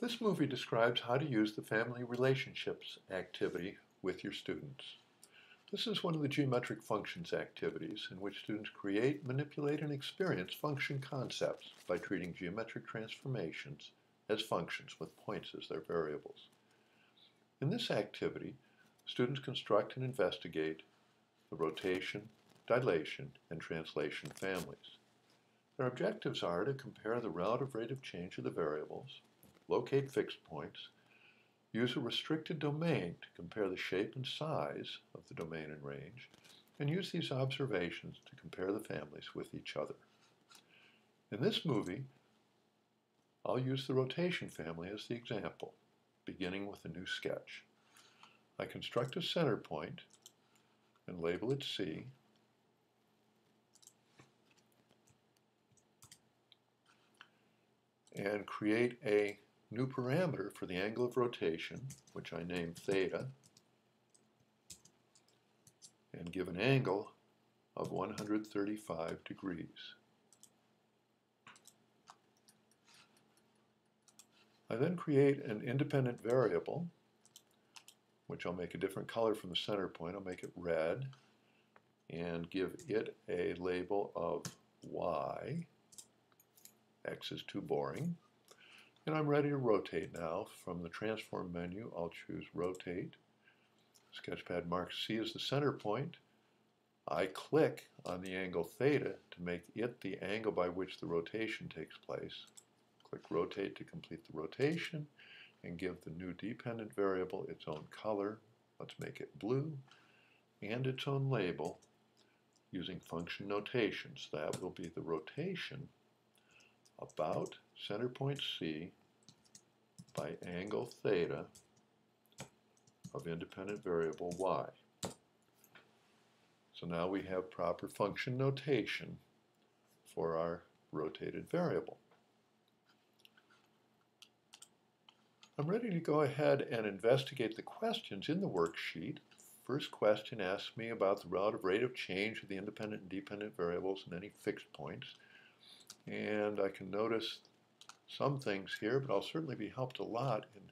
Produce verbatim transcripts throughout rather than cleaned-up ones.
This movie describes how to use the family relationships activity with your students. This is one of the geometric functions activities in which students create, manipulate, and experience function concepts by treating geometric transformations as functions with points as their variables. In this activity, students construct and investigate the rotation, dilation, and translation families. Their objectives are to compare the relative rate of change of the variables, locate fixed points, use a restricted domain to compare the shape and size of the domain and range, and use these observations to compare the families with each other. In this movie, I'll use the rotation family as the example, beginning with a new sketch. I construct a center point and label it C, and create a new parameter for the angle of rotation, which I name theta, and give an angle of one hundred thirty-five degrees. I then create an independent variable, which I'll make a different color from the center point. I'll make it red, and give it a label of y. X is too boring. And I'm ready to rotate now. From the transform menu, I'll choose rotate. Sketchpad marks C as the center point. I click on the angle theta to make it the angle by which the rotation takes place. Click rotate to complete the rotation and give the new dependent variable its own color. Let's make it blue, and its own label using function notation. So that will be the rotation about center point C by angle theta of independent variable y. So now we have proper function notation for our rotated variable. I'm ready to go ahead and investigate the questions in the worksheet. First question asks me about the relative rate of change of the independent and dependent variables and any fixed points. And I can notice some things here, but I'll certainly be helped a lot in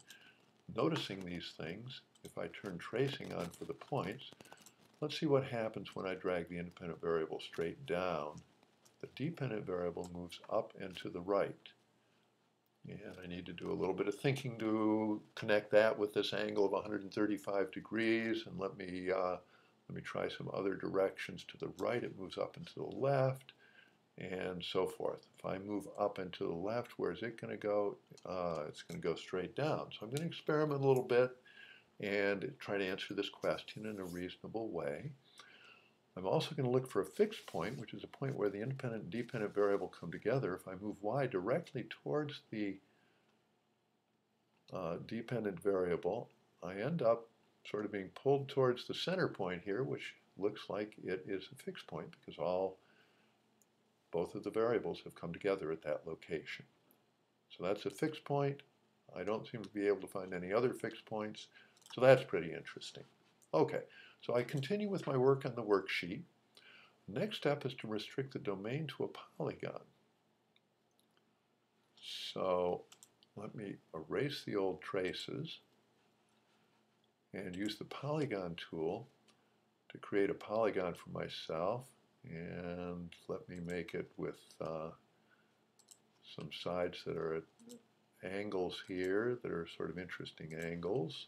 noticing these things if I turn tracing on for the points. Let's see what happens when I drag the independent variable straight down. The dependent variable moves up and to the right. And I need to do a little bit of thinking to connect that with this angle of one hundred thirty-five degrees. And let me, uh, let me try some other directions. To the right, it moves up and to the left, and so forth. If I move up and to the left, where is it going to go? Uh, it's going to go straight down. So I'm going to experiment a little bit and try to answer this question in a reasonable way. I'm also going to look for a fixed point, which is a point where the independent and dependent variable come together. If I move y directly towards the uh, dependent variable, I end up sort of being pulled towards the center point here, which looks like it is a fixed point because all Both of the variables have come together at that location. So that's a fixed point. I don't seem to be able to find any other fixed points, so that's pretty interesting. Okay, so I continue with my work on the worksheet. Next step is to restrict the domain to a polygon. So let me erase the old traces and use the polygon tool to create a polygon for myself. And let me make it with uh, some sides that are at angles here that are sort of interesting angles.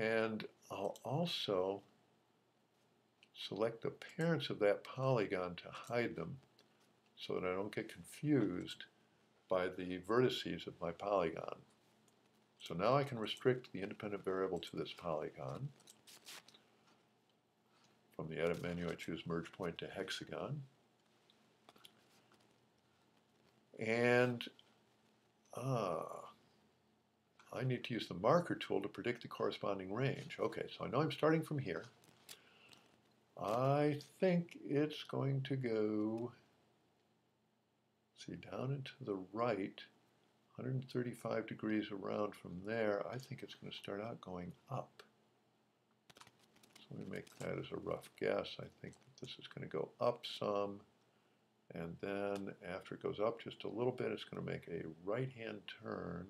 And I'll also select the parents of that polygon to hide them so that I don't get confused by the vertices of my polygon. So now I can restrict the independent variable to this polygon. From the edit menu, I choose merge point to hexagon. And uh, I need to use the marker tool to predict the corresponding range. Okay, so I know I'm starting from here. I think it's going to go, see, down and to the right, one hundred thirty-five degrees around from there. I think it's going to start out going up. So we make that as a rough guess. I think that this is going to go up some And then after it goes up just a little bit, it's going to make a right-hand turn.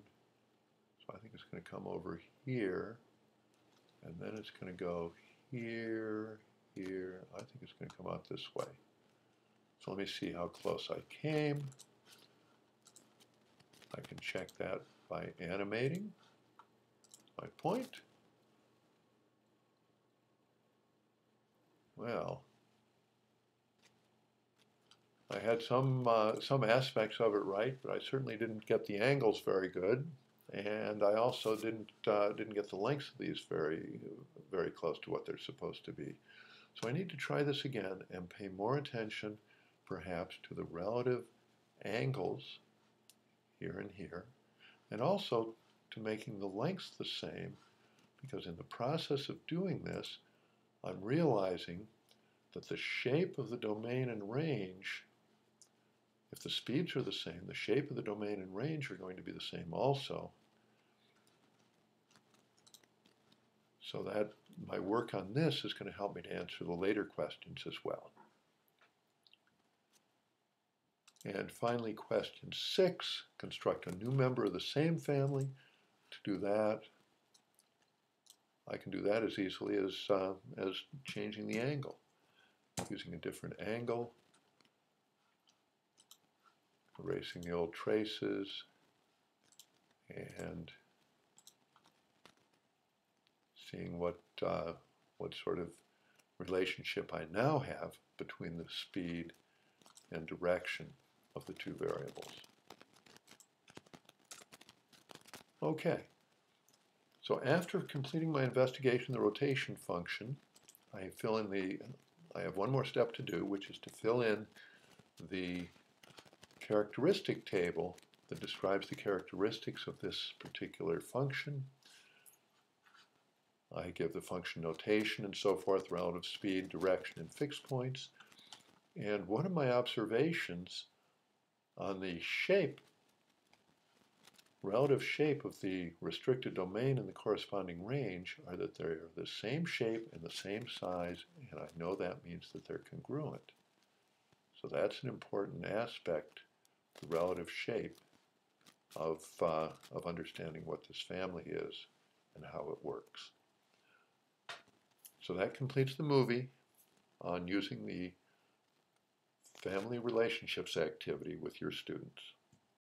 So I think it's going to come over here. And then it's going to go here, here. I think it's going to come out this way. So let me see how close I came. I can check that by animating my point. Well, I had some, uh, some aspects of it right, but I certainly didn't get the angles very good. And I also didn't, uh, didn't get the lengths of these very, very close to what they're supposed to be. So I need to try this again and pay more attention, perhaps, to the relative angles here and here, and also to making the lengths the same, because in the process of doing this, I'm realizing that the shape of the domain and range, if the speeds are the same, the shape of the domain and range are going to be the same also. So that my work on this is going to help me to answer the later questions as well. And finally, question six, construct a new member of the same family. To do that, I can do that as easily as, uh, as changing the angle, using a different angle, erasing the old traces, and seeing what, uh, what sort of relationship I now have between the speed and direction of the two variables. Okay. So after completing my investigation of the rotation function, I fill in the, I have one more step to do, which is to fill in the characteristic table that describes the characteristics of this particular function. I give the function notation and so forth, relative speed, direction, and fixed points. And one of my observations on the shape, relative shape of the restricted domain and the corresponding range are that they are the same shape and the same size, and I know that means that they're congruent. So that's an important aspect, the relative shape of, uh, of understanding what this family is and how it works. So that completes the movie on using the family relationships activity with your students.